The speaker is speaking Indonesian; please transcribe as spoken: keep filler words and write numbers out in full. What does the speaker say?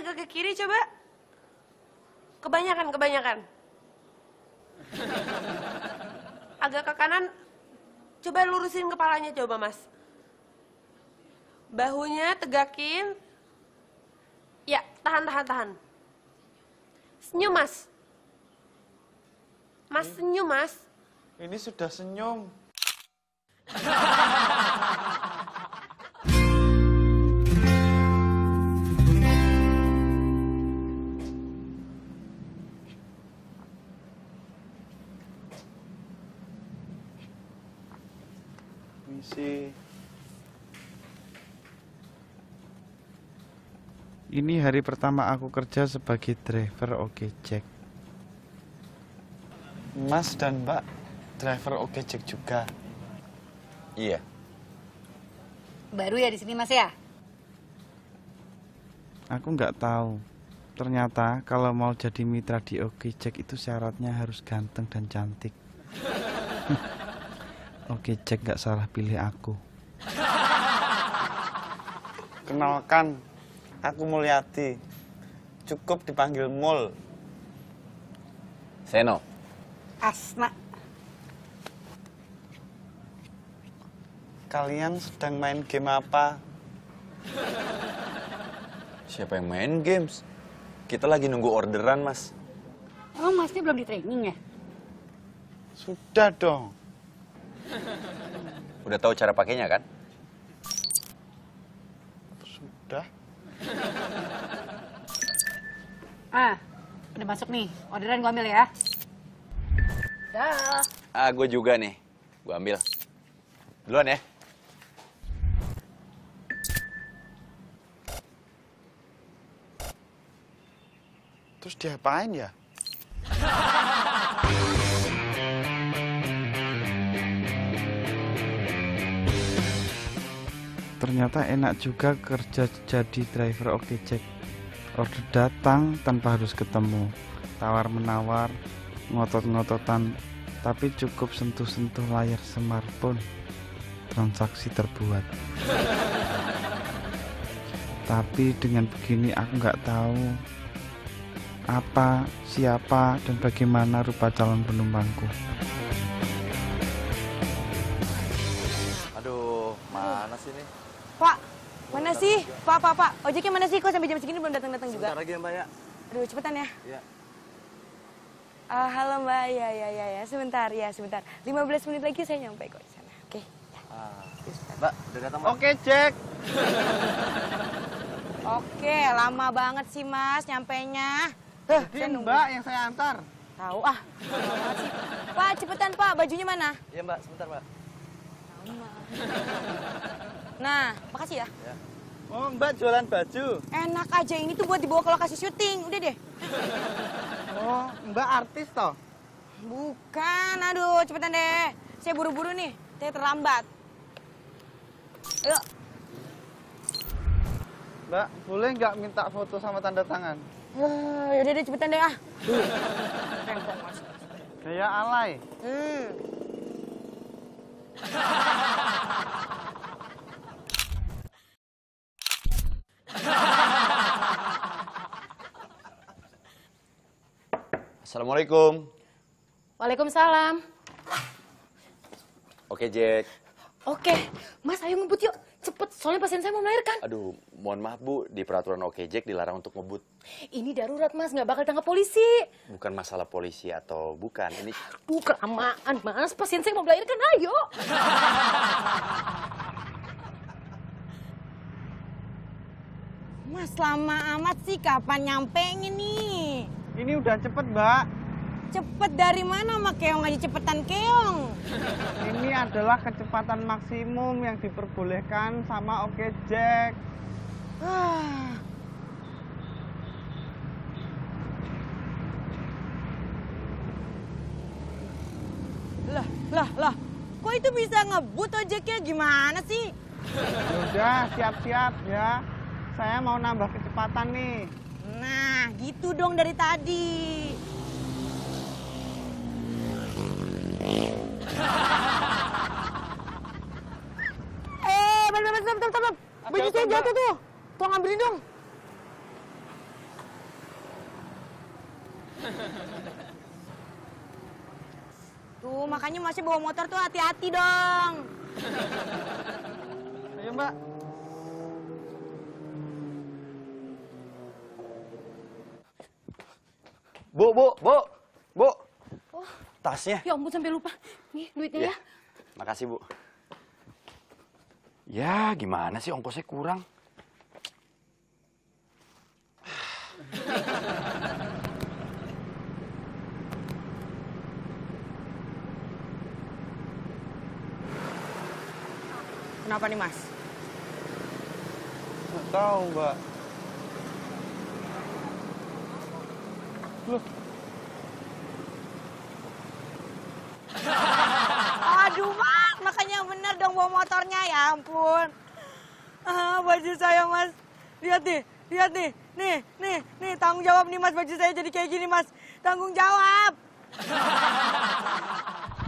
agak ke kiri coba. Kebanyakan, kebanyakan. Agak ke kanan. Coba lurusin kepalanya coba, Mas. Bahunya tegakin. Ya, tahan, tahan, tahan. Senyum, Mas. Mas, ini, senyum, Mas. Ini sudah senyum. Ini hari pertama aku kerja sebagai driver OK-Jek. Mas dan Mbak driver OK-Jek juga. Iya. Baru ya di sini Mas ya? Aku nggak tahu. Ternyata kalau mau jadi mitra di OK-Jek itu syaratnya harus ganteng dan cantik. OK-Jek nggak salah pilih aku. Kenalkan, aku Mulyati. Cukup dipanggil Mul. Seno. Asma. Kalian sedang main game apa? Siapa yang main games? Kita lagi nunggu orderan, Mas. Oh, Masnya belum di training ya? Sudah dong. Udah tahu cara pakainya kan? Sudah. Ah, udah masuk nih. Orderan gue ambil ya. Dah. Ah, gue juga nih. Gue ambil. Duluan ya. Terus diapain ya? Ternyata enak juga kerja jadi driver OK-Jek. Order datang tanpa harus ketemu, tawar-menawar, ngotot-ngototan, tapi cukup sentuh-sentuh layar smartphone, transaksi terbuat. Tapi dengan begini aku nggak tahu apa, siapa, dan bagaimana rupa calon penumpangku. Aduh, mana sih ini? Pak, mana sih? Pak, Pak, Pak. Ojeknya mana sih? Kok sampai jam segini belum datang-datang juga? Sebentar lagi ya, Mbak, ya. Aduh, cepetan ya. Iya. Uh, halo, Mbak. Ya, ya, ya, ya. Sebentar, ya, sebentar. lima belas menit lagi saya nyampe kok di sana. Oke. Ya. Ah. Mbak, udah datang, Mbak. OK-Jek. Oke, lama banget sih, Mas, nyampenya. Huh, ini Mbak yang saya antar. Tahu ah. Pak, cepetan, Pak. Bajunya mana? Iya, Mbak. Sebentar, Mbak. Lama. Nah, makasih ya. ya. Oh, Mbak jualan baju. Enak aja, ini tuh buat dibawa ke lokasi syuting. Udah deh. Oh, Mbak artis toh? Bukan, aduh cepetan deh. Saya buru-buru nih, saya terlambat. Ayo. Mbak, boleh nggak minta foto sama tanda tangan? Uh, yaudah deh, cepetan deh ah. Gaya alay. Hmm. Assalamualaikum. Waalaikumsalam. OK-Jek. Oke, Mas, ayo ngebut yuk. Cepet, soalnya pasien saya mau melahirkan. Aduh, mohon maaf Bu, di peraturan OK-Jek dilarang untuk ngebut. Ini darurat Mas, nggak bakal ditangkap polisi. Bukan masalah polisi atau bukan, ini... Aduh, kelamaan Mas, pasien saya mau melahirkan, ayo. Mas, lama amat sih, kapan nyampenya nih? Ini udah cepet, Mbak. Cepet dari mana, Mak? Keong aja cepetan keong. Ini adalah kecepatan maksimum yang diperbolehkan sama OK-Jek. Ah. Lah, lah, lah. Kok itu bisa ngebut ojeknya? Gimana sih? Udah, siap-siap ya. Saya mau nambah kecepatan nih. Nah, gitu dong dari tadi. Eh, bentar, bentar, bentar, bentar. Baju saya jatuh tuh. Tolong ambilin dong. Tuh, makanya masih bawa motor tuh hati-hati dong. Ayo, Mbak. Bu, bu, bu, bu. Oh. Tasnya. Ya ampun, sampai lupa. Nih, duitnya ya. Ya. Makasih, Bu. Ya, gimana sih ongkosnya kurang? Kenapa nih, Mas? Nggak tahu, Mbak. Loh. Aduh, Mas. Makanya bener dong bawa motornya, ya ampun. Ah, baju saya, Mas. Lihat nih, lihat nih. Nih, nih, nih. Tanggung jawab nih, Mas. Baju saya jadi kayak gini, Mas. Tanggung jawab.